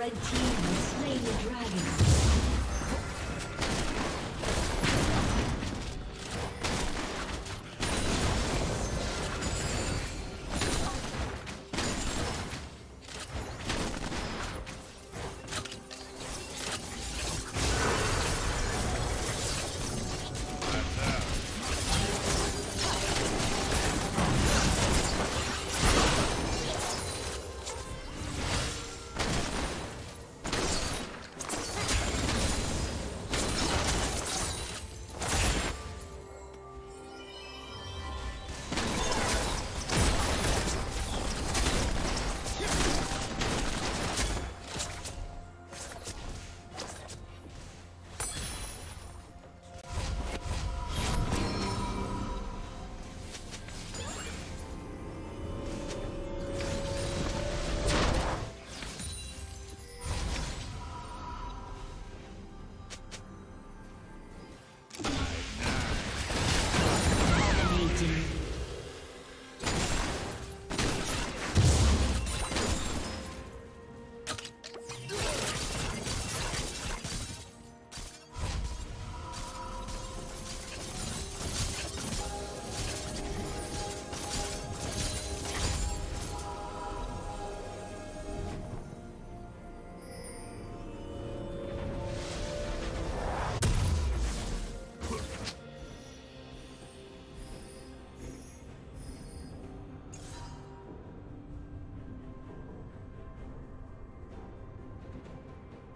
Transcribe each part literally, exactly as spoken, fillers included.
Red team has slain the dragon.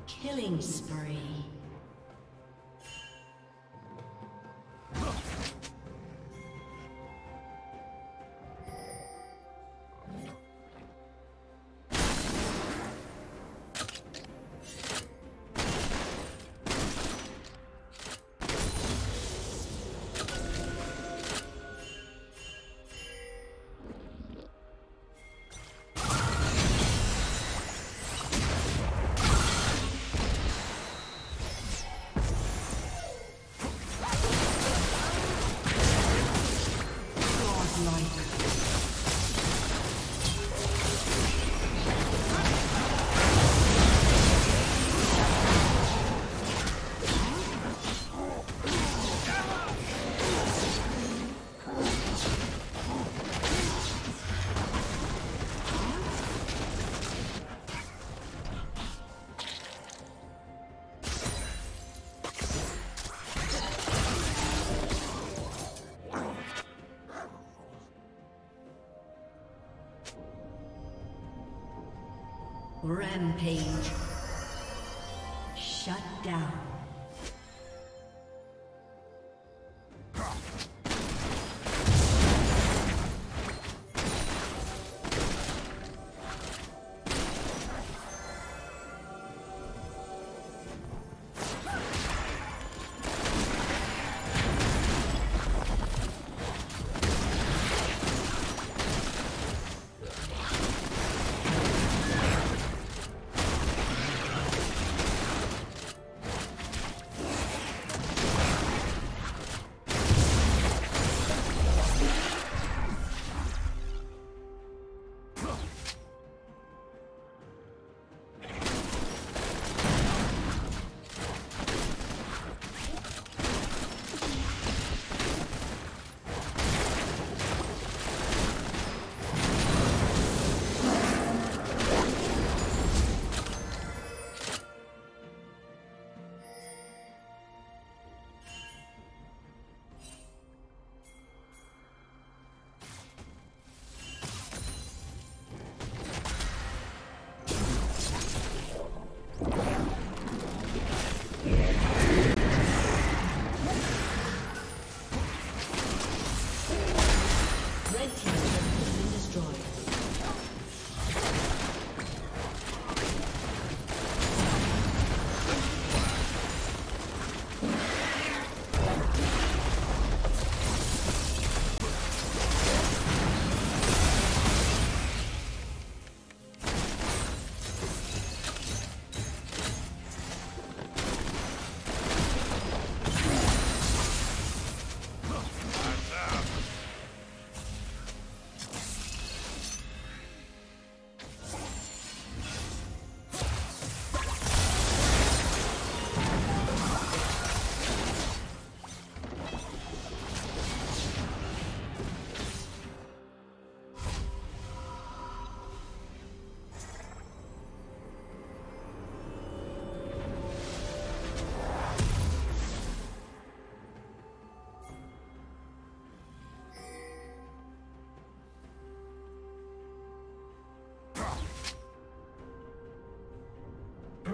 Killing spree. Rampage. Shut down.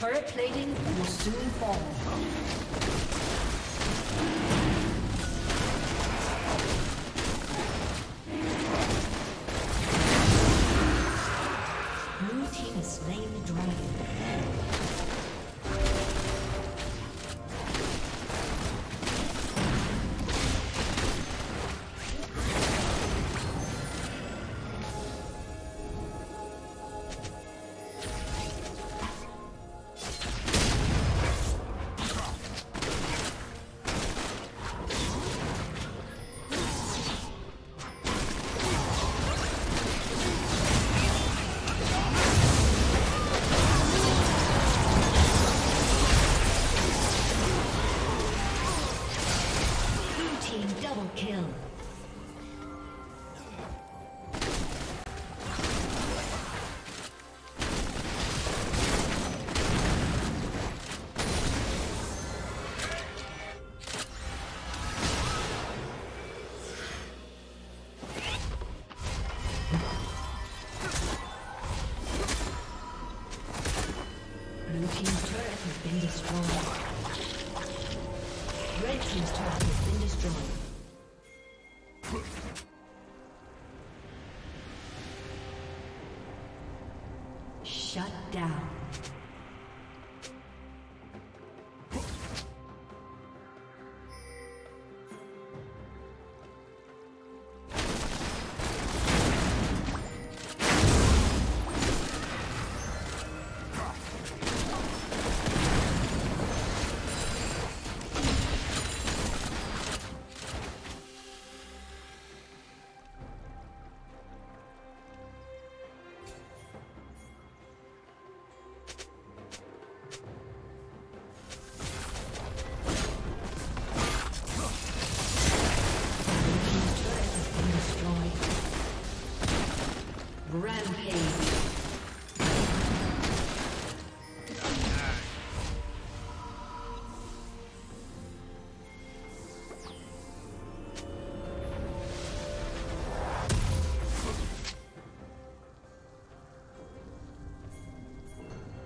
Turret plating will soon fall. Blue team has slain the dragon. Blue team's turret has been destroyed. Red team's turret has been destroyed.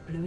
Blue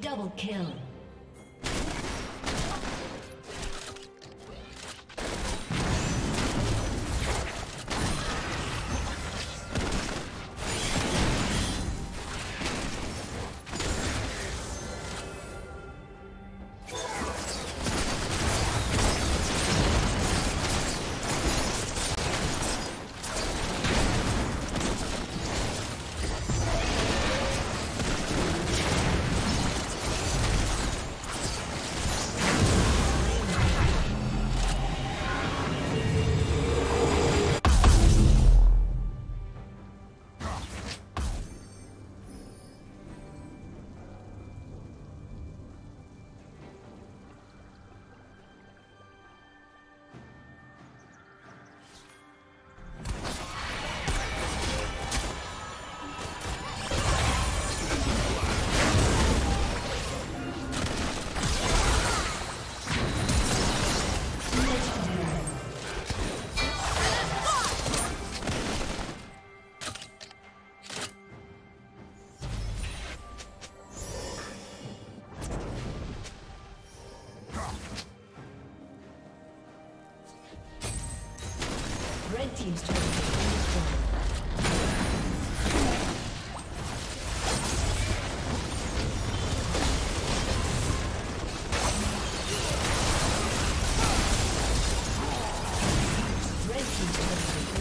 Double kill. Team's turn. Red team's turn.